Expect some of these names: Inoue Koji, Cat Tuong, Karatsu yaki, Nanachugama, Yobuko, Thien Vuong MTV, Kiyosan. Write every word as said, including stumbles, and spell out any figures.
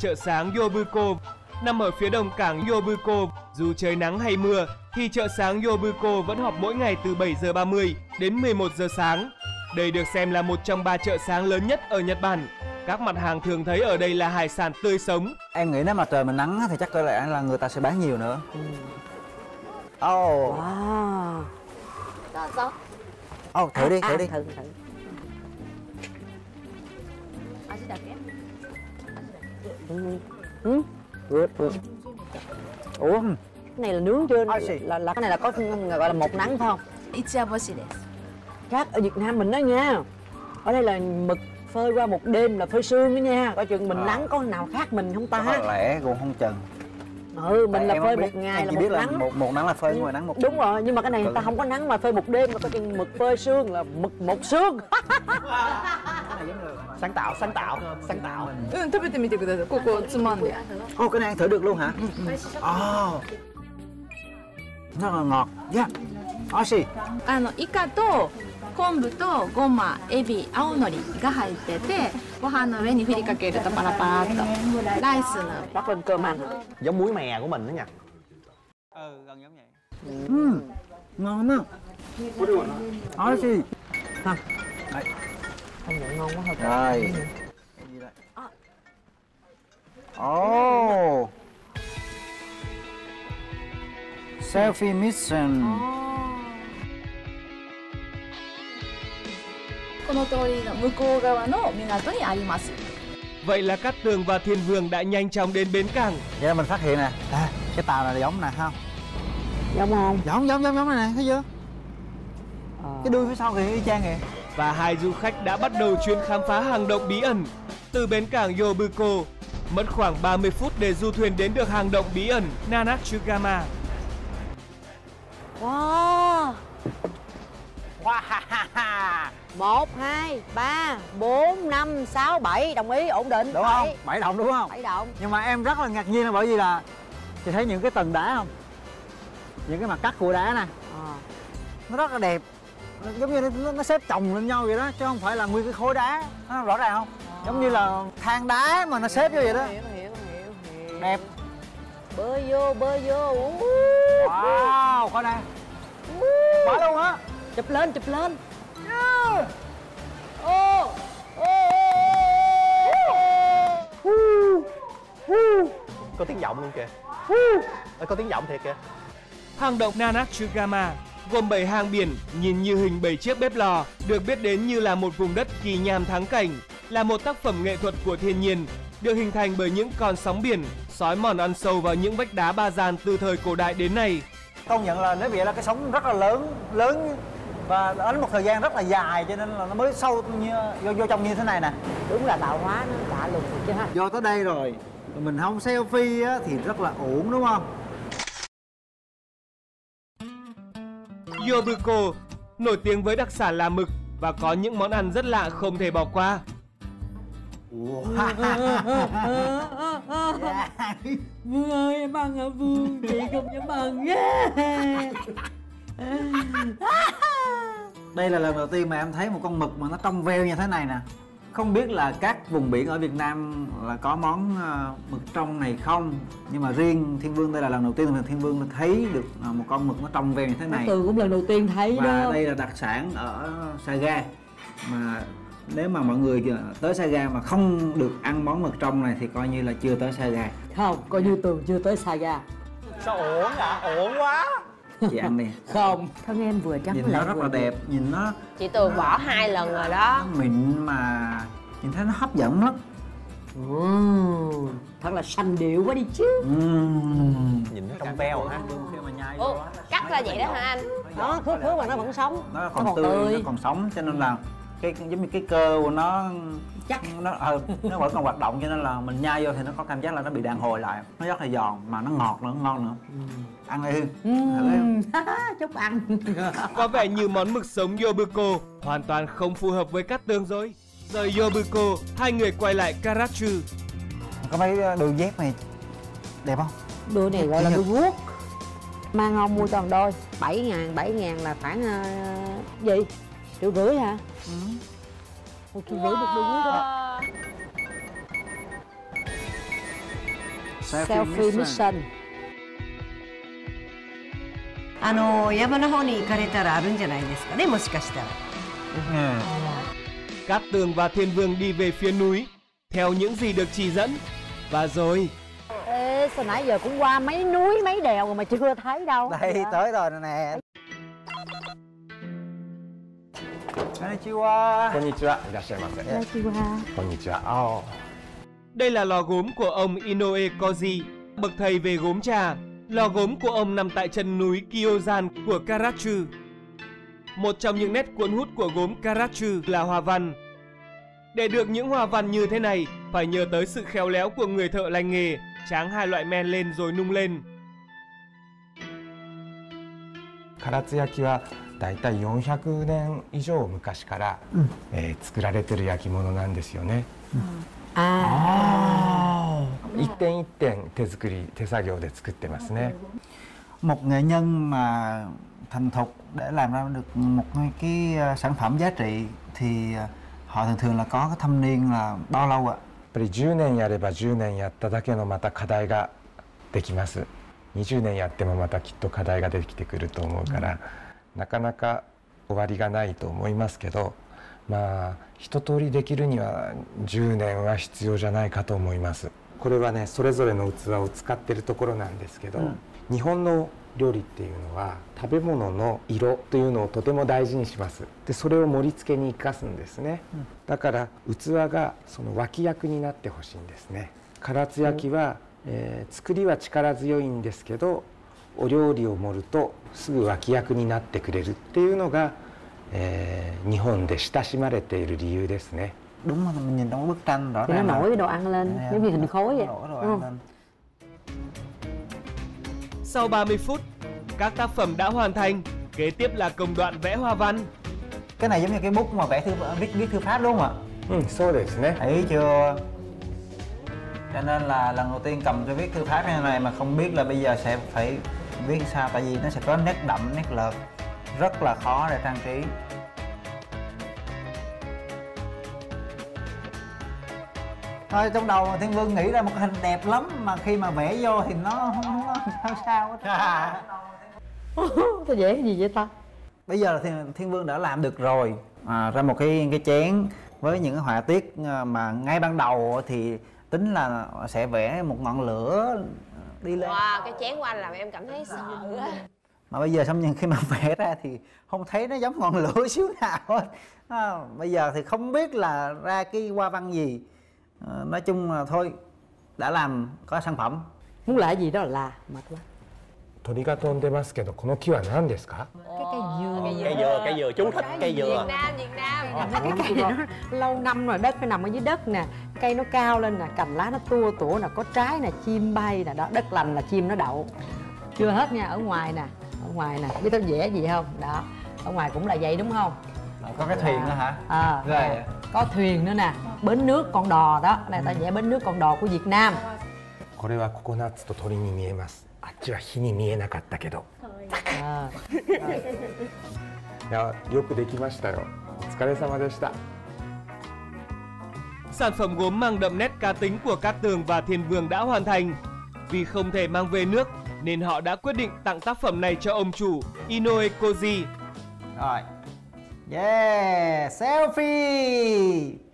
Chợ sáng Yobuko nằm ở phía đông cảng Yobuko. Dù trời nắng hay mưa thì chợ sáng Yobuko vẫn họp mỗi ngày từ bảy giờ ba mươi đến mười một giờ sáng. Đây được xem là một trong ba chợ sáng lớn nhất ở Nhật Bản. Các mặt hàng thường thấy ở đây là hải sản tươi sống. Em nghĩ nếu mà trời mà nắng thì chắc có lẽ là người ta sẽ bán nhiều nữa. Oh. Wow. Oh, thử đi, thử đi. Thử, thử. Ừ. Ừ. Ừ. Ủa, cái này là nướng trên là, là cái này là có gọi là một nắng phải không? Khác ở Việt Nam mình đó nha. Ở đây là mực phơi qua một đêm là phơi sương đó nha. Coi chừng mình à. Nắng có nào khác mình không ta? Có lẽ cũng không chừng. Ừ, mình là phơi một ngày là một nắng. Một, một nắng là phơi, ngoài nắng một. Đúng rồi, nhưng mà cái này người ta không có nắng mà phơi một đêm, mà coi chừng mực phơi sương là mực một sương. Sáng tạo, sáng tạo, sáng tạo. Ừ, thử đi, thử đi. Cô cô thử ăn đi. Ồ, cái này ăn thử được luôn hả? Ồ. Rất là ngọt. Yeah. Oshi. À, Ica to Kombu to goma, ebi, aonori ga haite te, gohan no ue ni furi kakeru to parapara. Rice nè, bắt lên cơm ăn. Giống muối mè của mình đó nha. Ừ, gần giống vậy. Ừ. Ngon lắm. Oshi. Ha. Đấy. Ngon quá rồi. Oh. Selfie mission. Vậy là Cát Tường và Thiên Vương đã nhanh chóng đến bến cảng. Vậy là mình phát hiện nè, à, cái tàu này giống nè, không? Giống không? Giống giống giống giống này nè, thấy chưa? À. Cái đuôi phía sau kìa, y chang kìa. Và hai du khách đã bắt đầu chuyến khám phá hang động bí ẩn từ bến cảng Yobuko. Mất khoảng ba mươi phút để du thuyền đến được hang động bí ẩn Nanachugama. Wow. một, hai, ba, bốn, năm, sáu, bảy, đồng ý, ổn định. Đúng không? bảy động đúng không? bảy động. Nhưng mà em rất là ngạc nhiên là bởi vì là chị thấy những cái tầng đá không? Những cái mặt cắt của đá nè. À. Nó rất là đẹp. Giống như nó, nó xếp chồng lên nhau vậy đó, chứ không phải là nguyên cái khối đá. Nó rõ ràng không? À. Giống như là thang đá mà nó xếp hiểu, như vậy đó. Hiểu, hiểu, hiểu, hiểu. Đẹp. Bơi vô, bơi vô. Wow, coi nè. Bỏ luôn á. Chụp lên, chụp lên. Yeah. Oh. Oh. Oh. Uh. Uh. Có tiếng vọng luôn kìa. Uh. À, có tiếng vọng thiệt kìa. Hang động Nanachugama gồm bảy hang biển nhìn như hình bảy chiếc bếp lò, được biết đến như là một vùng đất kỳ nham thắng cảnh, là một tác phẩm nghệ thuật của thiên nhiên, được hình thành bởi những con sóng biển xói mòn ăn sâu vào những vách đá ba gian từ thời cổ đại đến nay. Công nhận là nếu vậy là cái sóng rất là lớn lớn và đến một thời gian rất là dài, cho nên là nó mới sâu như, vô, vô trong như thế này nè. Đúng là tạo hóa nó lạ lùng chứ ha. Vô tới đây rồi mình không selfie á, thì rất là ổn đúng không? Yobuko nổi tiếng với đặc sản là mực và có những món ăn rất lạ không thể bỏ qua. Vương ơi em ăn hả Vương? Chị không dám ăn. Đây là lần đầu tiên mà em thấy một con mực mà nó trong veo như thế này nè. Không biết là các vùng biển ở Việt Nam là có món mực trong này không, nhưng mà riêng Thiên Vương đây là lần đầu tiên mà Thiên Vương thấy được một con mực nó trong veo như thế này. Tường cũng lần đầu tiên thấy. Và đó, đây là đặc sản ở Saga, mà nếu mà mọi người tới Saga mà không được ăn món mực trong này thì coi như là chưa tới Saga. Không, coi như Tường chưa tới Saga. Sao ổn ạ? Ổn quá. Chị ăn đi. Không, thân em vừa trắng lại rất là đẹp, nhìn nó. Chị Tường bỏ hai lần rồi đó. Nó mịn mà nhìn thấy nó hấp dẫn lắm. Uhm, thật là xanh điệu quá đi chứ. Uhm, nhìn nó trong veo hả? Ồ, cắt ra vậy đó hả anh? Đó, khứa khứa mà nó vẫn sống. Nó còn, nó còn tươi, tươi, nó còn sống, cho nên là cái giống như cái cơ của nó chắc nó à, nó vẫn còn hoạt động, cho nên là mình nhai vô thì nó có cảm giác là nó bị đàn hồi lại, nó rất là giòn mà nó ngọt nữa, ngon nữa. Uhm. Ăn đi Hương. Chúc ăn. Có vẻ như món mực sống Yobuko hoàn toàn không phù hợp với Cát Tường rồi. Rời Yobuko, hai người quay lại Karatsu. Có mấy đôi dép này đẹp không? Đôi này gọi là đôi guốc. Mang không mua toàn đôi bảy ngàn, bảy ngàn là khoảng uh, gì? Triệu rưỡi hả? Ừ. Một triệu rưỡi một đôi guốc đó. Selfie Mission. Cát Tường và Thiên Vương đi về phía núi theo những gì được chỉ dẫn. Và rồi. Ê, sao nãy giờ cũng qua mấy núi mấy đèo rồi mà chưa thấy đâu. Đây tới rồi nè. Konnichiwa. Konnichiwa. Konnichiwa. Konnichiwa. Oh. Đây là lò gốm của ông Inoue Koji, bậc thầy về gốm trà. Lò gốm của ông nằm tại chân núi Kiyosan của Karatsu. Một trong những nét cuốn hút của gốm Karatsu là hoa văn. Để được những hoa văn như thế này, phải nhờ tới sự khéo léo của người thợ lành nghề, tráng hai loại men lên rồi nung lên. Karatsu yaki là bốn trăm năm mươi năm以上昔から 作られてる焼き物なんですよね。一点一点手作り手作業で作ってますね。một nghệ nhân mà thành thục để làm ra được một cái sản phẩm giá trị thì họ thường thường là có cái thâm niên là bao lâu ạ? mười nămやればmười nămやっただけのまた課題ができます。hai mươi nămやってもまたきっと課題が出てきてくると思うから。なかなか終わりがないと思いますけど、まあ一通りできるにはmười nămは必要じゃないかと思います。これはね、それぞれの器を使ってるところなんですけど、うん、日本の料理っていうのは食べ物の色というのをとても大事にします。で、それを盛り付けに生かすんですね。うん、だから器がその脇役になってほしいんですね。唐津焼は、えー、作りは力強いんですけど。お料理を盛るとすぐ脇役になってくれるっていうのが、えー、日本で親しまれている理由ですね。Đúng rồi, mình nhìn thấy bức tranh rõ ràng. Nó nổi đồ ăn lên, giống như hình khối vậy. Sau ba mươi phút, các tác phẩm đã hoàn thành. Kế tiếp là công đoạn vẽ hoa văn. Cái này giống như cái bút mà vẽ thư viết viết thư pháp đúng không ạ? Ừ, so đấy nhé. Thấy chưa? Cho nên là lần đầu tiên cầm cho viết thư pháp như này mà không biết là bây giờ sẽ phải viết sao, tại vì nó sẽ có nét đậm nét lợt rất là khó để trang trí. Thôi trong đầu Thiên Vương nghĩ ra một hình đẹp lắm mà khi mà vẽ vô thì nó không sao sao hết. Tôi vẽ cái gì vậy ta? Bây giờ là Thiên, Thiên Vương đã làm được rồi, à, ra một cái cái chén với những cái họa tiết mà ngay ban đầu thì tính là sẽ vẽ một ngọn lửa đi lên. Wow, cái chén của anh làm em cảm thấy sợ quá. Mà bây giờ xong nhưng khi mà vẽ ra thì không thấy nó giống ngọn lửa xíu nào hết. À, bây giờ thì không biết là ra cái hoa văn gì. À, nói chung là thôi, đã làm có sản phẩm. Muốn lại gì đó là mệt quá. Cái cây dừa, cây dừa, cây dừa, chú thích cây dừa. Việt Nam, Việt Nam. Cái cây này nó lâu năm rồi, đất phải nằm ở dưới đất nè. Cây nó cao lên nè, cành lá nó tua tủa nè, có trái nè, chim bay nè, đó, đất lành là chim nó đậu. Chưa hết nha, ở ngoài nè, ở ngoài nè, biết tao vẽ gì không? Đó, ở ngoài cũng là vậy đúng không? Có cái thuyền nữa hả? À, rồi. Có thuyền nữa nè, bến nước con đò đó, này tao vẽ bến nước con đò của Việt Nam. Đây là coconut và thori như miếng mắt. À, chỉ là hì miếng nè, cắt cái đó. Dạ, rất là đẹp. Sản phẩm gốm mang đậm nét cá tính của Cát Tường và Thiên Vương đã hoàn thành. Vì không thể mang về nước nên họ đã quyết định tặng tác phẩm này cho ông chủ Inoue Koji. Rồi. Yeah, selfie.